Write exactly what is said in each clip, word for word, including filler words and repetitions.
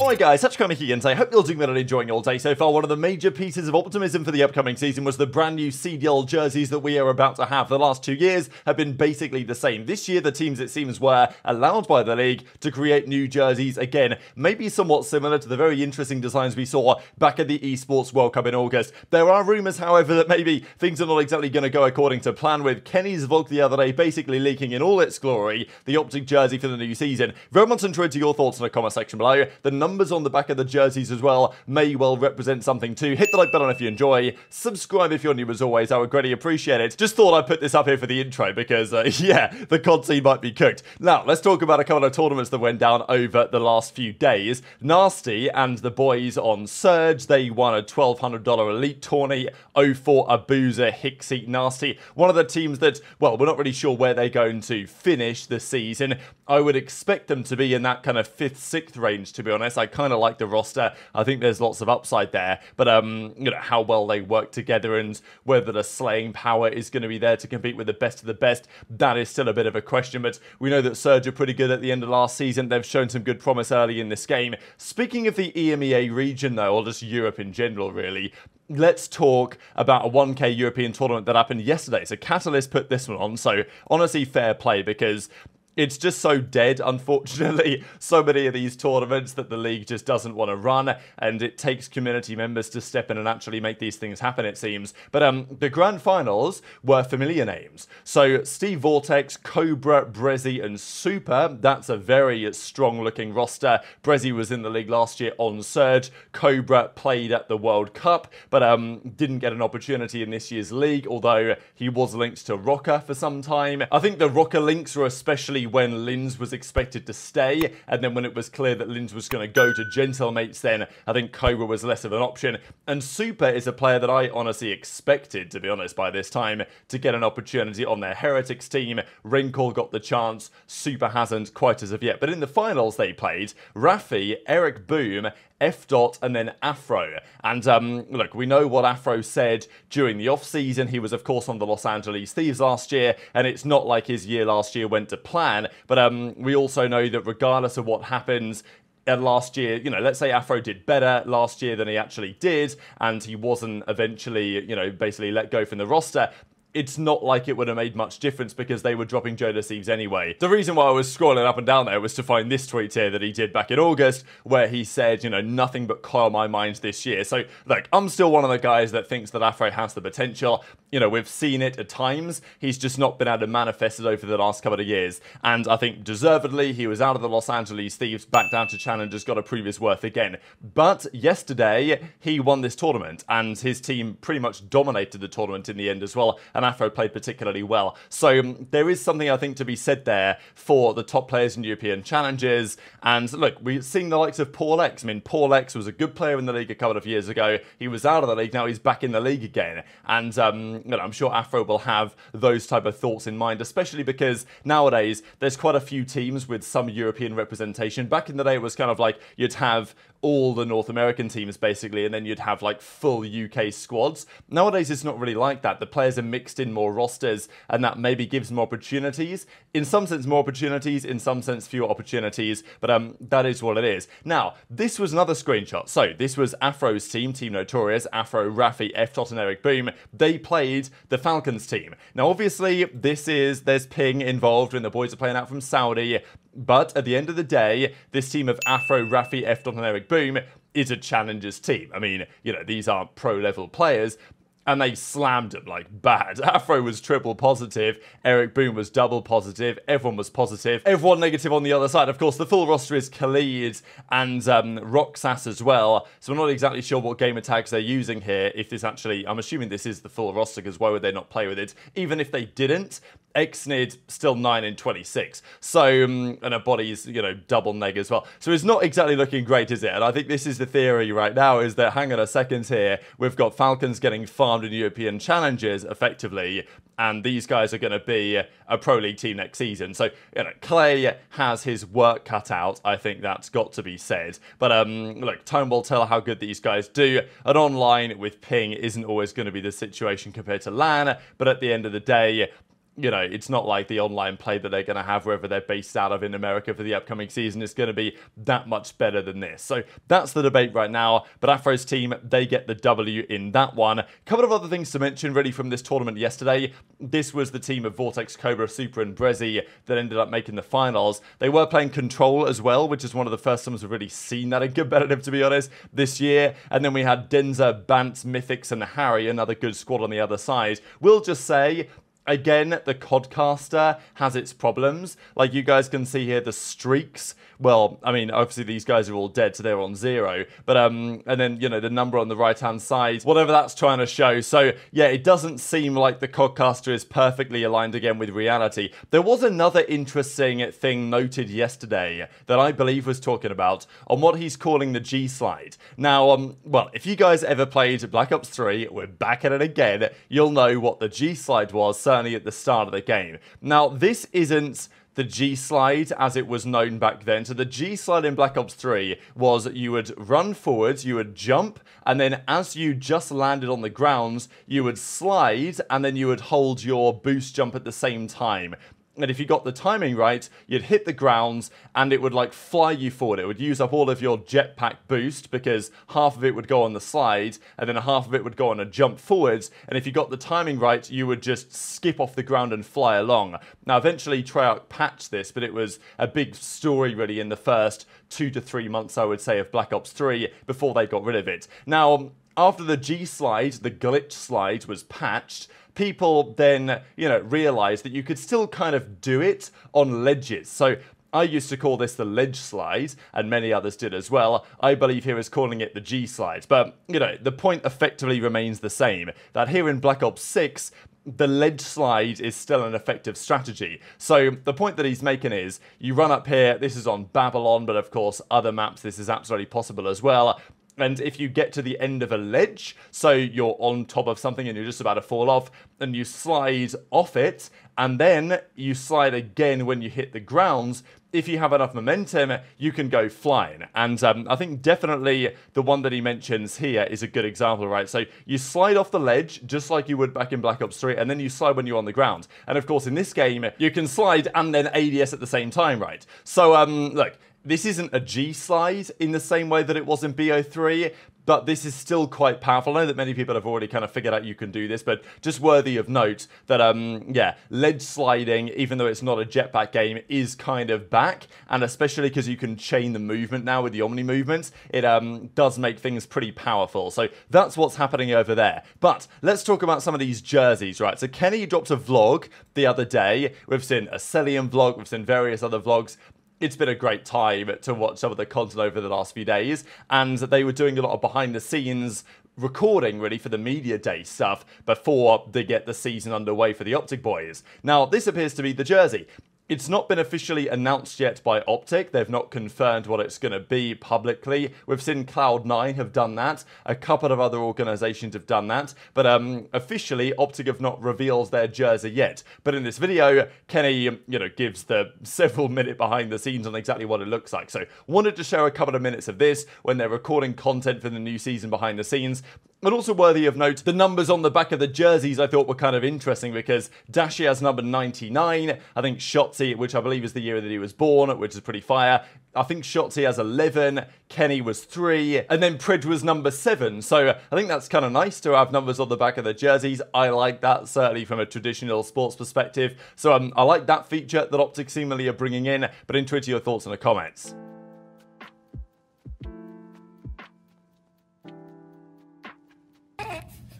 Hi guys, such Kenny here, and I hope you're doing well and enjoying all day so far. One of the major pieces of optimism for the upcoming season was the brand new C D L jerseys that we are about to have. The last two years have been basically the same. This year the teams, it seems, were allowed by the league to create new jerseys again, maybe somewhat similar to the very interesting designs we saw back at the Esports World Cup in August. There are rumours, however, that maybe things are not exactly going to go according to plan, with Kenny's vlog the other day basically leaking in all its glory the OpTic jersey for the new season. Very much interested to your thoughts in the comment section below. The number Numbers on the back of the jerseys as well may well represent something too. Hit the like button if you enjoy. Subscribe if you're new as always. I would greatly appreciate it. Just thought I'd put this up here for the intro because, uh, yeah, the C O D scene might be cooked. Now, let's talk about a couple of tournaments that went down over the last few days. Nasty and the boys on Surge, they won a twelve hundred dollar Elite Tourney oh four Abuza, Hicksy, Nasty. One of the teams that, well, we're not really sure where they're going to finish the season. I would expect them to be in that kind of fifth, sixth range, to be honest. I I kind of like the roster. I think there's lots of upside there, but um, you know, how well they work together and whether the slaying power is going to be there to compete with the best of the best, that is still a bit of a question. But we know that Surge are pretty good at the end of last season. They've shown some good promise early in this game. Speaking of the E M E A region though, or just Europe in general really, let's talk about a one K European tournament that happened yesterday. So Catalyst put this one on, so honestly fair play, because it's just so dead, unfortunately, so many of these tournaments that the league just doesn't want to run, and it takes community members to step in and actually make these things happen, it seems. But um, the grand finals were familiar names. So Steve Vortex, Cobra, Brezzi and Super, that's a very strong looking roster. Brezzi was in the league last year on Surge. Cobra played at the World Cup, but um, didn't get an opportunity in this year's league, although he was linked to Rocker for some time. I think the Rocker links were especially when Linz was expected to stay, and then when it was clear that Linz was going to go to Gentlemates, then I think Cobra was less of an option. And Super is a player that I honestly expected, to be honest, by this time to get an opportunity on their Heretics team. Wrinkle got the chance, Super hasn't quite as of yet. But in the finals they played Rafi, Eric Boom, F.Dot and then Afro. And um, look, we know what Afro said during the off-season. He was, of course, on the Los Angeles Thieves last year, and it's not like his year last year went to plan. But um, we also know that regardless of what happens, and last year, you know, let's say Afro did better last year than he actually did, and he wasn't eventually, you know, basically let go from the roster, it's not like it would have made much difference because they were dropping JoeDeceives anyway. The reason why I was scrolling up and down there was to find this tweet here that he did back in August, where he said, you know, nothing but Kyle my mind this year. So, look, I'm still one of the guys that thinks that Afro has the potential. You know, we've seen it at times. He's just not been able to manifest it over the last couple of years. And I think, deservedly, he was out of the Los Angeles Thieves, back down to Challengers, got to prove his worth again. But yesterday, he won this tournament, and his team pretty much dominated the tournament in the end as well. And Afro played particularly well. So um, there is something, I think, to be said there for the top players in European challenges. And look, we're seeing the likes of Paul X. I mean, Paul X was a good player in the league a couple of years ago. He was out of the league, now he's back in the league again. And um, you know, I'm sure Afro will have those type of thoughts in mind, especially because nowadays there's quite a few teams with some European representation. Back in the day, it was kind of like you'd have all the North American teams, basically, and then you'd have, like, full U K squads. Nowadays, it's not really like that. The players are mixed in more rosters, and that maybe gives more opportunities. In some sense, more opportunities. In some sense, fewer opportunities. But um, that is what it is. Now, this was another screenshot. So, this was Afro's team, Team Notorious, Afro, Rafi, F.Dot, and Eric Boom. They played the Falcons team. Now, obviously, this is, there's ping involved when the boys are playing out from Saudi. But at the end of the day, this team of Afro, Rafi, F.Dot, and Eric Boom is a Challengers team. I mean, you know, these aren't pro-level players, and they slammed them, like, bad. Afro was triple positive, Eric Boom was double positive, everyone was positive, everyone negative on the other side. Of course, the full roster is Khalid and um, Roxas as well, so I'm not exactly sure what gamer tags they're using here, if this actually, I'm assuming this is the full roster, because why would they not play with it? Even if they didn't, Xnid still nine and twenty-six, so, um, and a body's, you know, double neg as well. So it's not exactly looking great, is it? And I think this is the theory right now, is that, hang on a second here, we've got Falcons getting five in European challenges effectively, and these guys are going to be a pro league team next season. So, you know, Clay has his work cut out. I think that's got to be said. But um, look, time will tell how good these guys do. And online with ping isn't always going to be the situation compared to LAN. But at the end of the day, you know, it's not like the online play that they're going to have wherever they're based out of in America for the upcoming season is going to be that much better than this. So that's the debate right now. But Afro's team, they get the W in that one. A couple of other things to mention really from this tournament yesterday. This was the team of Vortex, Cobra, Super and Brezzi that ended up making the finals. They were playing Control as well, which is one of the first times we've really seen that in competitive, to be honest, this year. And then we had Denza, Bantz, Mythics and Harry, another good squad on the other side. We'll just say, again, the CODcaster has its problems. Like, you guys can see here, the streaks. Well, I mean, obviously these guys are all dead, so they're on zero. But, um, and then, you know, the number on the right-hand side, whatever that's trying to show. So, yeah, it doesn't seem like the CODcaster is perfectly aligned again with reality. There was another interesting thing noted yesterday that I believe was talking about on what he's calling the G-slide. Now, um, well, if you guys ever played Black Ops three, we're back at it again, you'll know what the G-slide was, certainly at the start of the game. Now, this isn't the G-slide as it was known back then. So the G-slide in Black Ops three was you would run forwards, you would jump, and then as you just landed on the ground, you would slide, and then you would hold your boost jump at the same time. And if you got the timing right, you'd hit the ground and it would like fly you forward. It would use up all of your jetpack boost because half of it would go on the slide and then half of it would go on a jump forwards. And if you got the timing right, you would just skip off the ground and fly along. Now, eventually Treyarch patched this, but it was a big story really in the first two to three months, I would say, of Black Ops three before they got rid of it. Now, after the G slide, the glitch slide was patched, people then, you know, realized that you could still kind of do it on ledges. So I used to call this the ledge slide, and many others did as well. I believe here is calling it the G slide. But, you know, the point effectively remains the same, that here in Black Ops six, the ledge slide is still an effective strategy. So the point that he's making is, you run up here, this is on Babylon, but of course other maps this is absolutely possible as well. And if you get to the end of a ledge, so you're on top of something and you're just about to fall off, and you slide off it, and then you slide again when you hit the ground, if you have enough momentum, you can go flying. And um, I think definitely the one that he mentions here is a good example, right? So you slide off the ledge, just like you would back in Black Ops three, and then you slide when you're on the ground. And of course, in this game, you can slide and then A D S at the same time, right? So, um, look, this isn't a G-slide in the same way that it was in B O three, but this is still quite powerful. I know that many people have already kind of figured out you can do this, but just worthy of note that, um, yeah, ledge sliding, even though it's not a jetpack game, is kind of back, and especially because you can chain the movement now with the Omni movements, it um, does make things pretty powerful. So that's what's happening over there. But let's talk about some of these jerseys, right? So Kenny dropped a vlog the other day. We've seen a Celian vlog, we've seen various other vlogs. It's been a great time to watch some of the content over the last few days, and they were doing a lot of behind the scenes recording really for the media day stuff before they get the season underway for the OpTic boys. Now, this appears to be the jersey. It's not been officially announced yet by OpTic. They've not confirmed what it's going to be publicly. We've seen Cloud nine have done that. A couple of other organizations have done that. But um, officially, OpTic have not revealed their jersey yet. But in this video, Kenny, you know, gives the several minute behind the scenes on exactly what it looks like. So wanted to share a couple of minutes of this when they're recording content for the new season behind the scenes. But also worthy of note, the numbers on the back of the jerseys I thought were kind of interesting because Dashi has number ninety-nine. I think Shotzy, which I believe is the year that he was born, which is pretty fire. I think Shotzy has eleven, Kenny was three, and then Pred was number seven. So I think that's kind of nice to have numbers on the back of the jerseys. I like that, certainly from a traditional sports perspective. So um, I like that feature that OpTic seemingly are bringing in, but interested in your thoughts in the comments.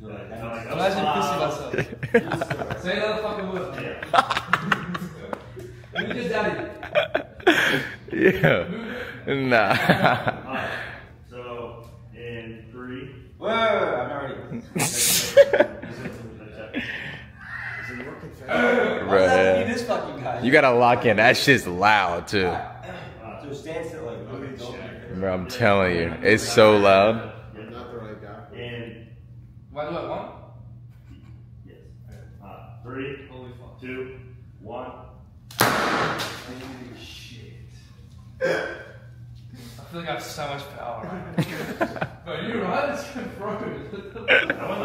Imagine pissing myself. Say another fucking word. Who just daddy? Yeah. Nah. Alright. So, in three. Whoa! I'm already. Is it working for you? Right. This fucking guy. You gotta lock in. That shit's loud, too. So, stand still like. Bro, I'm telling you. It's so loud. You're not the right guy. And. Why do I want? Yes. Uh, three, holy fuck. Two, one. Holy shit. I feel like I have so much power right now. But you're right, it's been broken. I was like, oh,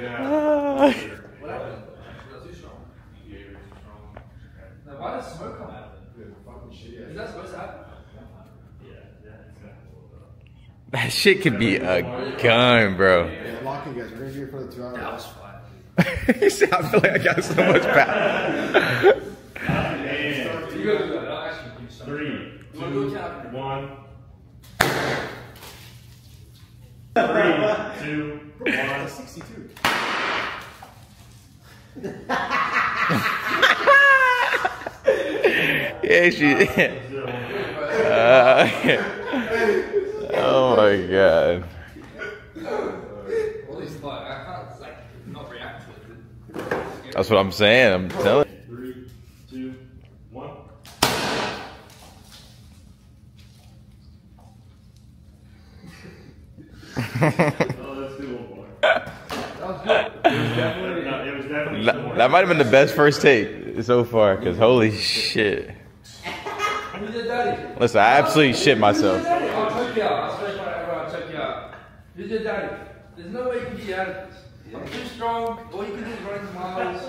yeah. What happened? I feel too strong. Is that supposed to happen? Yeah, yeah, it's gonna hold up. That shit could be a gun, bro. Yeah, locking guys, we're gonna be here for the two hours. That was fun. I feel like I got so much power. Three, two, one. Three, two, one. sixty-two. Yeah, she. Uh, oh my god. That's what I'm saying. I'm telling. Three, two, one. That might have been the best first take so far, because holy shit. Listen, I absolutely shit myself. I'll check you out. I'll check I'll check you out. Who's your daddy? There's no way you can be out of this. I'm too strong. All you can do is run into my house.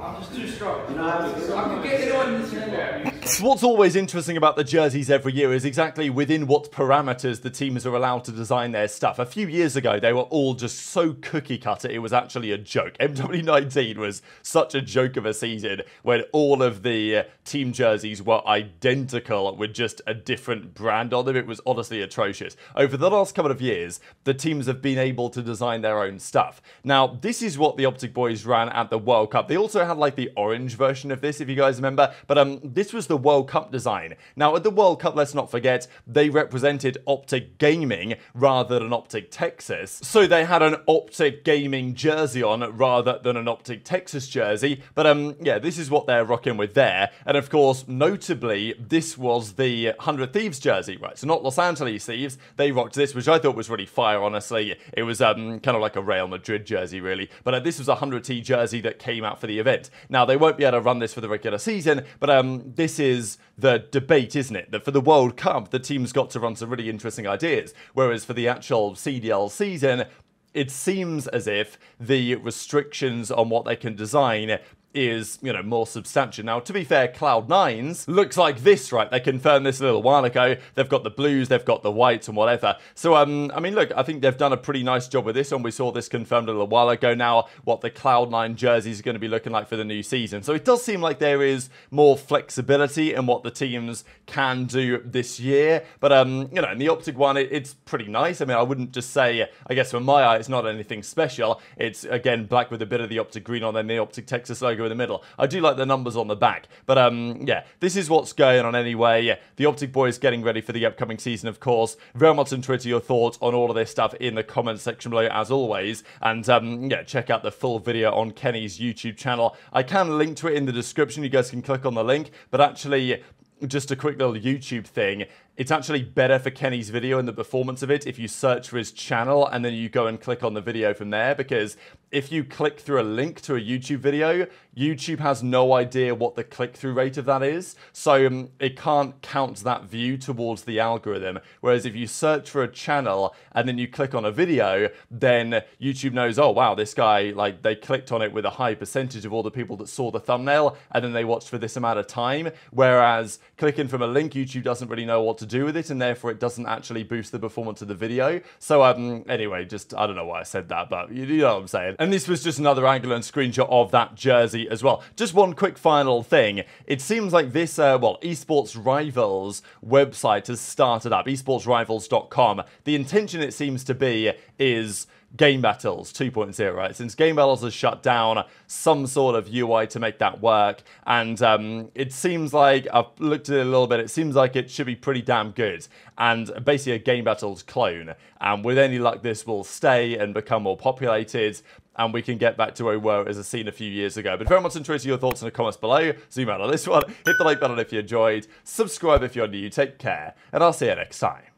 I'm just too strong. You know, I can get it on this year. What's always interesting about the jerseys every year is exactly within what parameters the teams are allowed to design their stuff. A few years ago, they were all just so cookie cutter, it was actually a joke. M W nineteen was such a joke of a season when all of the team jerseys were identical with just a different brand on them. It was honestly atrocious. Over the last couple of years, the teams have been able to design their own stuff. Now, this is what the Optic Boys ran at the World Cup. They also had like the orange version of this, if you guys remember, but um, this was the World Cup design. Now at the World Cup, let's not forget, they represented OpTic Gaming rather than OpTic Texas. So they had an OpTic Gaming jersey on rather than an OpTic Texas jersey. But um, yeah, this is what they're rocking with there. And of course, notably, this was the one hundred Thieves jersey, right? So not Los Angeles Thieves. They rocked this, which I thought was really fire, honestly. It was um, kind of like a Real Madrid jersey, really. But uh, this was a one hundred T jersey that came out for the event. Now they won't be able to run this for the regular season, but um, this is is the debate, isn't it? That for the World Cup, the team's got to run some really interesting ideas, whereas for the actual C D L season, it seems as if the restrictions on what they can design is, you know, more substantial. Now, to be fair, Cloud nine's looks like this, right? They confirmed this a little while ago. They've got the blues, they've got the whites and whatever. So, um, I mean, look, I think they've done a pretty nice job with this one. We saw this confirmed a little while ago now, what the Cloud nine jerseys are going to be looking like for the new season. So it does seem like there is more flexibility in what the teams can do this year. But, um, you know, in the Optic one, it, it's pretty nice. I mean, I wouldn't just say, I guess from my eye, it's not anything special. It's, again, black with a bit of the Optic green on them, the OpTic Texas logo in the middle. I do like the numbers on the back, but um, yeah, this is what's going on anyway. Yeah, the Optic Boys getting ready for the upcoming season, of course. Very much enjoy your thoughts on all of this stuff in the comments section below, as always. And um, yeah, check out the full video on Kenny's YouTube channel. I can link to it in the description. You guys can click on the link, but actually, just a quick little YouTube thing. It's actually better for Kenny's video and the performance of it if you search for his channel and then you go and click on the video from there, because if you click through a link to a YouTube video, YouTube has no idea what the click-through rate of that is, so um, it can't count that view towards the algorithm. Whereas if you search for a channel and then you click on a video, then YouTube knows, oh wow, this guy, like, they clicked on it with a high percentage of all the people that saw the thumbnail and then they watched for this amount of time. Whereas clicking from a link, YouTube doesn't really know what to do with it, and therefore it doesn't actually boost the performance of the video. So um, anyway, just, I don't know why I said that, but you, you know what I'm saying. And this was just another angle and screenshot of that jersey as well. Just one quick final thing. It seems like this, uh, well, Esports Rivals website has started up, esports rivals dot com. The intention, it seems to be, is Game Battles two point oh, right? Since Game Battles has shut down, some sort of U I to make that work, and um, it seems like, I've looked at it a little bit, it seems like it should be pretty damn good, and basically a Game Battles clone, and with any luck this will stay and become more populated, and we can get back to where we were as a scene a few years ago. But very much interested in your thoughts in the comments below. Zoom out on this one, hit the like button if you enjoyed, subscribe if you're new, take care, and I'll see you next time.